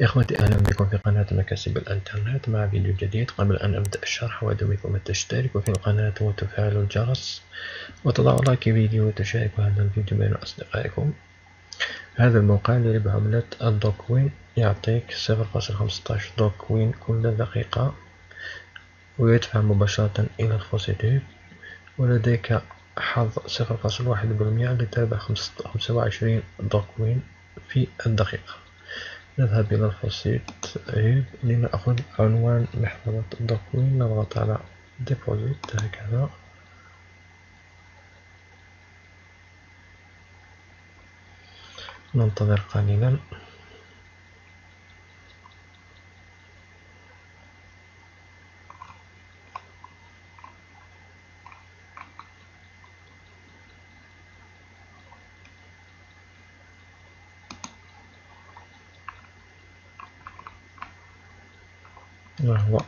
إخوتي أهلا بكم في قناة مكاسب الإنترنت مع فيديو جديد. قبل أن أبدأ الشرح أدعوكم أن تشتركوا في القناة وتفعلوا الجرس وتضعوا لايك فيديو وتشاركوا هذا الفيديو بين أصدقائكم. هذا الموقع لربح عملة الدوجكوين يعطيك 0.15 دوجكوين كل دقيقة ويدفع مباشرة إلى الفوسيت، ولديك حظ 0.1% لتربح 25 دوجكوين في الدقيقة. نذهب إلى الفوسيت لنأخذ عنوان محفظة الدوجكوين، نضغط على ديبوزيت هكذا، ننتظر قليلا. وهو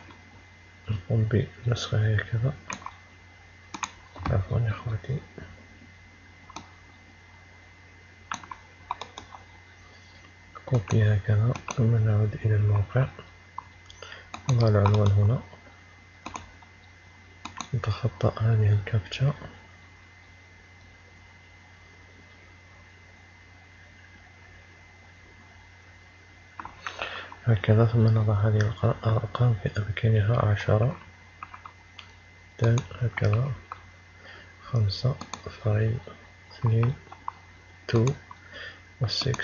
نقوم بنسخه هكذا. عفوا يا اخوتي، كوبي هكذا ثم نعود الى الموقع، نضع العنوان هنا، نتخطى هذه الكابتشا، هكذا ثم نضع هذه الأرقام في أماكنها، 10 10 هكذا، 5 5 2 2 و6.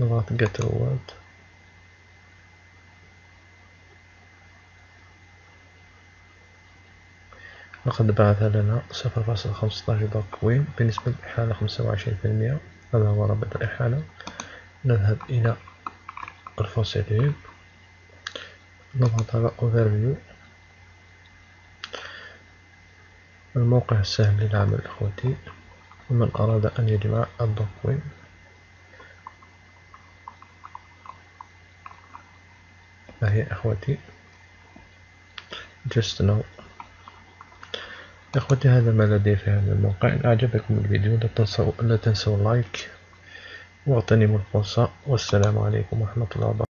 نضغط get reward، لقد بعث لنا 0.15 دوجكوين بنسبة إحالة 25%. هذا هو رابط الإحالة. نذهب إلى الفوسيت، نضغط على overview. الموقع السهل للعمل أخوتي، ومن أراد أن يجمع الدوجكوين فهي أخوتي just now. أخوتي هذا ما لدي في هذا الموقع. إن أعجبكم الفيديو لا تنسوا اللايك واغتنموا الفرصة، والسلام عليكم ورحمة الله وبركاته.